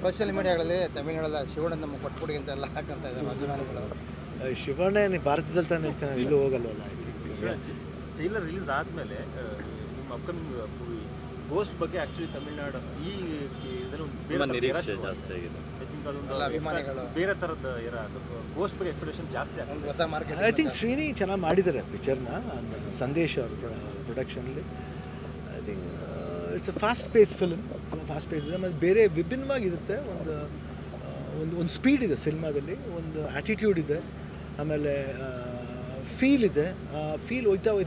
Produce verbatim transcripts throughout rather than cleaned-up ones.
Social media, Tamil, Shivan and the Mukatpuri in the Lak and the Shivan and Barthatan is a little over. Taylor released that Mele, Mukam Ghost Bucket actually Tamil Nadu. He is a very good person. Ghost Bucket production just I think Srini Chana Madi the picture and Sandesh production. I think. It's a fast-paced film. Fast-paced film. But there is a speed in the cinema, an attitude, a feel. A feel is the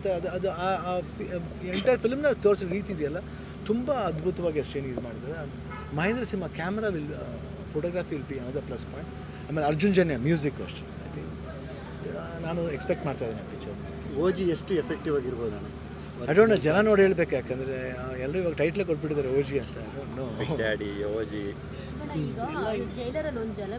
entire film. It's a very strange film. Mahendra Singh camera will, uh, photography will be another plus point. I mean, Arjun Janya music question. I think. I expect that picture. O G is too effective. I don't know. Jana no real back. I don't know. Title is O G. No. Big Daddy, O G. Jailer alone, Jana,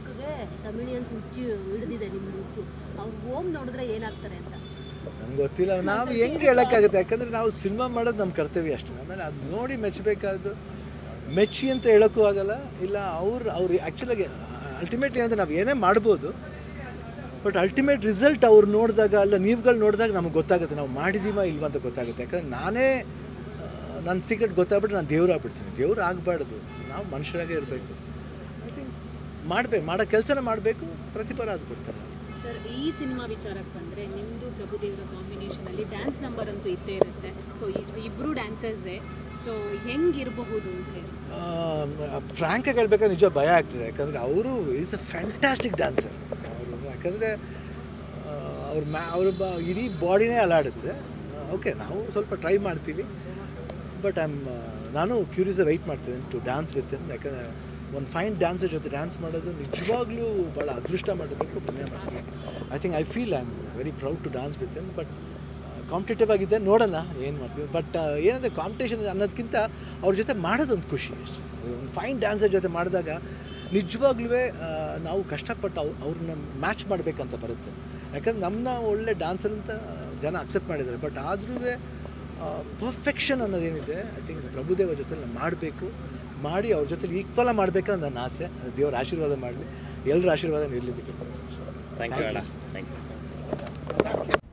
Tamilians who did the Nimutu. Our home not the Yen after Enta. Now, young Gelaka, now cinema madam Kartaviashana. Nobody matchbaker, Mechi and Telakuagala, Illa, our actually ultimately than Aviena Marbodo. But ultimate result our ನೋಡಿದಾಗ ಅಲ್ಲ ನೀವುಗಳು ನೋಡಿದಾಗ ನಮಗೆ ಗೊತ್ತಾಗುತ್ತೆ ನಾವು ಮಾಡಿದೀವಾ ಇಲ್ವಾ ಅಂತ ಗೊತ್ತಾಗುತ್ತೆ ಯಾಕಂದ್ರೆ ನಾನೇ ನನ್ನ ಸೀಕ್ರೆಟ್ ಗೊತ್ತಾಗ್ಬಿಟ್ಟು ನಾನು ದೇವರ ಆಗ್ಬಿಡ್ತೀನಿ ದೇವರ ಆಗಬಾರದು ನಾವು ಮನುಷ್ಯರಾಗೆ ಇರಬೇಕು ಐ ಥಿಂಕ್ ಮಾಡಬೇಕು ಮಾಡೋ ಕೆಲಸನ ಮಾಡಬೇಕು ಪ್ರತಿಫಲ ಅದು ಕೊಡ್ತಾರೆ ಸರ್ ಈ ಸಿನಿಮಾ ವಿಚಾರಕ್ಕೆ ಬಂದ್ರೆ ನಿಮ್ಮದು ಪ್ರಭುದೇವರ ಕಾಂಬಿನೇಷನ್ ಅಲ್ಲಿ ಡ್ಯಾನ್ಸ್ ನಂಬರ್ ಅಂತೂ ಇದ್ದೇ ಇರುತ್ತೆ ಸೋ ಇಬ್ರು ಡ್ಯಾನ್ಸರ್ಸ್ ಸೋ ಹೆಂಗ್ ಇರಬಹುದು ಅಂತ ಫ್ರಾಂಕ್ ಆಗಿ ಹೇಳಬೇಕಾ ನಿಜ ಭಯ ಆಗ್ತಿದೆ ಯಾಕಂದ್ರೆ ಅವರು is a fantastic dancer Because our body is allowed. Okay, now I try to But I'm uh, curious to wait to dance with him. Like, uh, one fine dancer to dance I think I feel I'm very proud to dance with him. But uh, competitive agide nodana yen marthive. But uh, the competition annadakinta avar jothe madodond kushi. Fine dancer jothe madadaga. ನಿಜವಾಗ್ಲೂ ನಾವು ಕಷ್ಟಪಟ್ಟು ಅವ್ರನ್ನ match ಮಾಡಬೇಕು ಅಂತ ಬರುತ್ತೆ ಯಾಕಂದ್ರೆ ನಮ್ಮನ್ನ ಒಳ್ಳೆ ಡಾನ್ಸರ್ ಅಂತ ಜನ ಅಕ್ಸೆಪ್ಟ್ ಮಾಡಿದ್ದಾರೆ ಬಟ್ ಆದ್ರೂ ಪರ್ಫೆಕ್ಷನ್ ಅನ್ನೋದೇನಿದೆ ಐ ಥಿಂಕ್ ಪ್ರಭುದೇವ ಜೊತೆ ನಾನು ಮಾಡಬೇಕು ಮಾಡಿ ಅವ್ರ ಜೊತೆ ಈಕ್ವಲ್ ಮಾಡಬೇಕು ಅಂತ ನನ್ನ ಆಸೆ ದೇವರ ಆಶೀರ್ವಾದ ಮಾಡಲಿ ಎಲ್ಲರ ಆಶೀರ್ವಾದ ಇರಲಿ ಥ್ಯಾಂಕ್ ಯು ಥ್ಯಾಂಕ್ ಯು